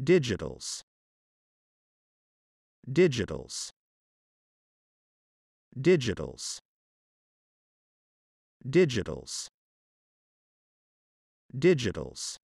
Digitals. Digitals. Digitals. Digitals. Digitals.